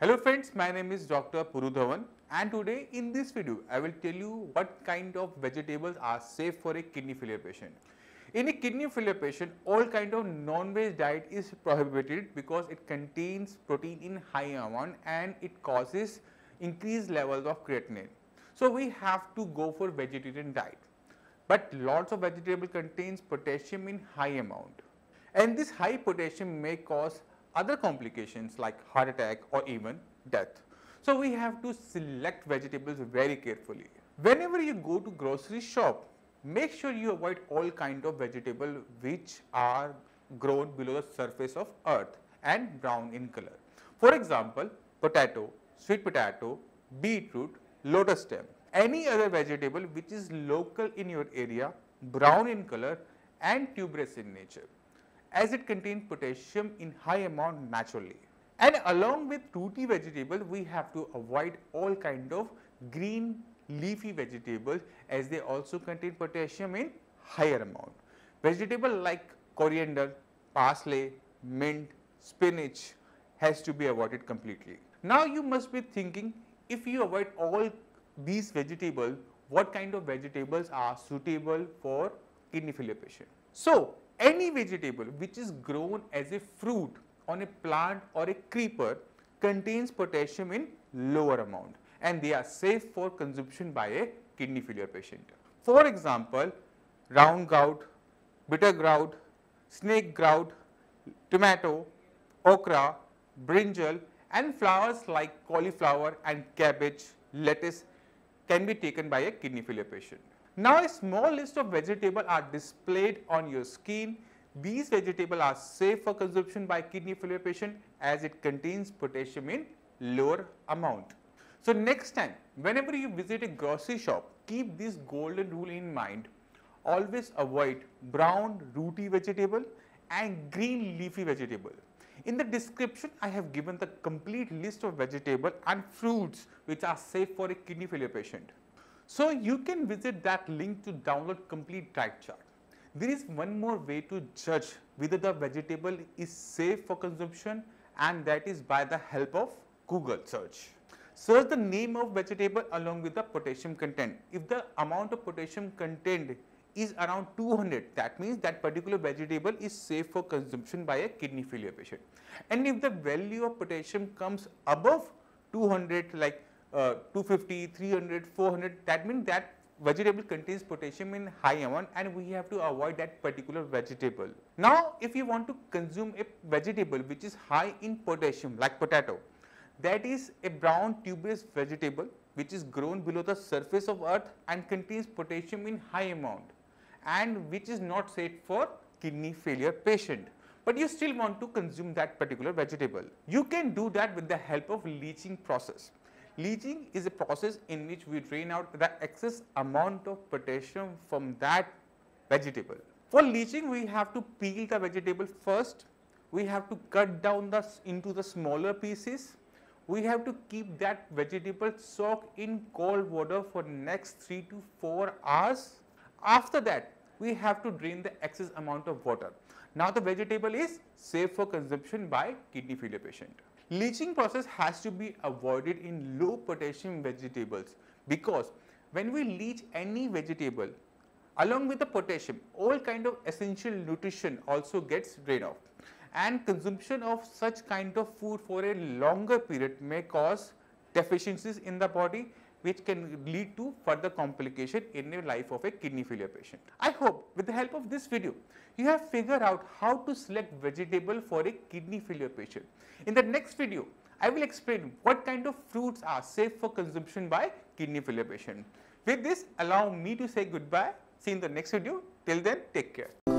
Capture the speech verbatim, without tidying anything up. Hello friends, my name is Doctor Puru Dhawan, and today in this video I will tell you what kind of vegetables are safe for a kidney failure patient. In a kidney failure patient, all kind of non-veg diet is prohibited because it contains protein in high amount and it causes increased levels of creatinine. So we have to go for vegetarian diet. But lots of vegetable contains potassium in high amount, and this high potassium may cause other complications like heart attack or even death. So we have to select vegetables very carefully. Whenever you go to grocery shop, make sure you avoid all kind of vegetable which are grown below the surface of earth and brown in color. For example, potato, sweet potato, beetroot, lotus stem. Any other vegetable which is local in your area, brown in color and tuberous in nature, as it contains potassium in high amount naturally. And along with fruity vegetables, we have to avoid all kind of green leafy vegetables as they also contain potassium in higher amount. Vegetables like coriander, parsley, mint, spinach has to be avoided completely. Now you must be thinking, if you avoid all these vegetables, what kind of vegetables are suitable for kidney failure patient? So any vegetable which is grown as a fruit on a plant or a creeper contains potassium in lower amount, and they are safe for consumption by a kidney failure patient. For example, round grout, bitter grout, snake grout, tomato, okra, brinjal, and flowers like cauliflower and cabbage, lettuce can be taken by a kidney failure patient. Now a small list of vegetables are displayed on your screen. These vegetables are safe for consumption by kidney failure patient as it contains potassium in lower amount. So next time, whenever you visit a grocery shop, keep this golden rule in mind. Always avoid brown rooty vegetable and green leafy vegetable. In the description, I have given the complete list of vegetables and fruits which are safe for a kidney failure patient. So you can visit that link to download complete diet chart. There is one more way to judge whether the vegetable is safe for consumption, and that is by the help of Google search. Search the name of vegetable along with the potassium content. If the amount of potassium content is around two hundred, that means that particular vegetable is safe for consumption by a kidney failure patient. And if the value of potassium comes above two hundred, like Uh, two fifty, three hundred, four hundred, that means that vegetable contains potassium in high amount and we have to avoid that particular vegetable. Now if you want to consume a vegetable which is high in potassium like potato, that is a brown tuberous vegetable which is grown below the surface of earth and contains potassium in high amount and which is not safe for kidney failure patient. But you still want to consume that particular vegetable. You can do that with the help of leaching process. Leaching is a process in which we drain out the excess amount of potassium from that vegetable. For leaching, we have to peel the vegetable first, we have to cut down the, into the smaller pieces, we have to keep that vegetable soaked in cold water for next three to four hours. After that, we have to drain the excess amount of water. Now the vegetable is safe for consumption by kidney failure patient. Leaching process has to be avoided in low potassium vegetables because when we leach any vegetable along with the potassium, all kind of essential nutrition also gets drained off, and consumption of such kind of food for a longer period may cause deficiencies in the body which can lead to further complication in the life of a kidney failure patient. I hope with the help of this video, you have figured out how to select vegetable for a kidney failure patient. In the next video, I will explain what kind of fruits are safe for consumption by kidney failure patient. With this, allow me to say goodbye. See you in the next video. Till then, take care.